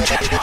Check.